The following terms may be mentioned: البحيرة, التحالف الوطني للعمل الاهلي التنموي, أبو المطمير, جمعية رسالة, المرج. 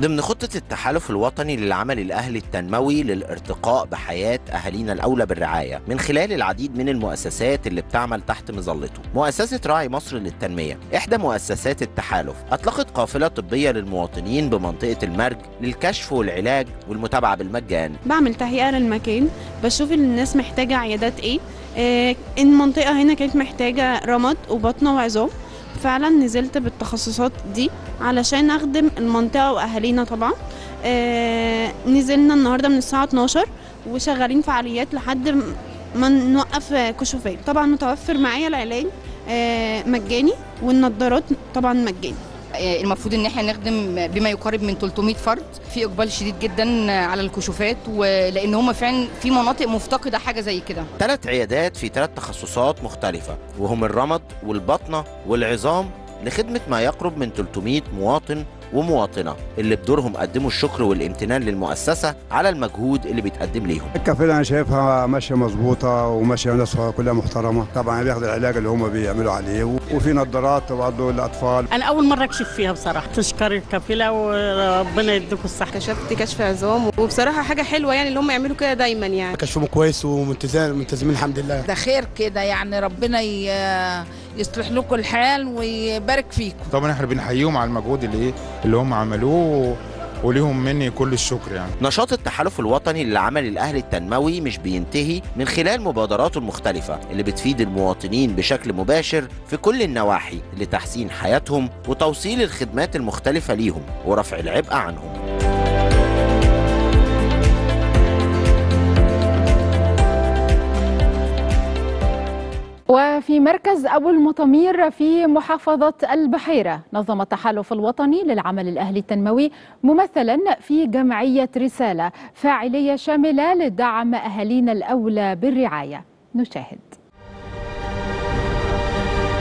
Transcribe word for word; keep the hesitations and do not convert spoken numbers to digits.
ضمن خطة التحالف الوطني للعمل الأهلي التنموي للارتقاء بحياة أهالينا الأولى بالرعاية من خلال العديد من المؤسسات اللي بتعمل تحت مظلته، مؤسسة راعي مصر للتنمية إحدى مؤسسات التحالف أطلقت قافلة طبية للمواطنين بمنطقة المرج للكشف والعلاج والمتابعة بالمجان. بعمل تهيئة للمكان، بشوف الناس محتاجة عيادات إيه. آه المنطقة هنا كانت محتاجة رمد وبطنة وعظام، فعلا نزلت بالتخصصات دي علشان اخدم المنطقه واهالينا. طبعا آه نزلنا النهارده من الساعه اتناشر وشغالين فعاليات لحد ما نوقف كشوفات. طبعا متوفر معايا العلاج آه مجاني والنضارات طبعا مجاني. المفروض ان احنا نخدم بما يقارب من تلتمية فرد، في اقبال شديد جدا على الكشوفات، ولان هم فعلا في مناطق مفتقده حاجه زي كده. ثلاث عيادات في ثلاث تخصصات مختلفه وهم الرمد والبطنه والعظام لخدمه ما يقرب من تلتمية مواطن ومواطنه اللي بدورهم قدموا الشكر والامتنان للمؤسسه على المجهود اللي بيتقدم ليهم. الكفيله انا شايفها ماشيه مظبوطه وماشيه ناسها كلها محترمه، طبعا بياخدوا العلاج اللي هم بيعملوا عليه، وفي نظارات برضه للاطفال. انا اول مره اكشف فيها بصراحه، تشكر الكفيله وربنا يديكم الصحه. كشفت كشف عظام وبصراحه حاجه حلوه يعني اللي هم يعملوا كده دايما، يعني كشفهم كويس وملتزمين ملتزمين الحمد لله. ده خير كده يعني، ربنا يصلح لكم الحال ويبارك فيكم. طبعا احنا بنحييهم على المجهود اللي ايه اللي هم عملوه وليهم مني كل الشكر يعني. نشاط التحالف الوطني للعمل الاهلي التنموي مش بينتهي من خلال مبادراته المختلفه اللي بتفيد المواطنين بشكل مباشر في كل النواحي لتحسين حياتهم وتوصيل الخدمات المختلفه ليهم ورفع العبء عنهم. وفي مركز أبو المطمير في محافظة البحيرة نظم التحالف الوطني للعمل الأهلي التنموي ممثلا في جمعية رسالة فاعلية شاملة لدعم أهالينا الأولى بالرعاية. نشاهد.